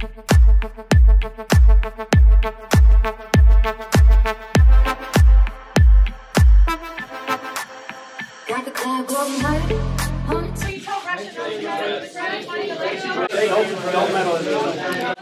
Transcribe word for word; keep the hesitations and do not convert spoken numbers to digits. Don't meddle in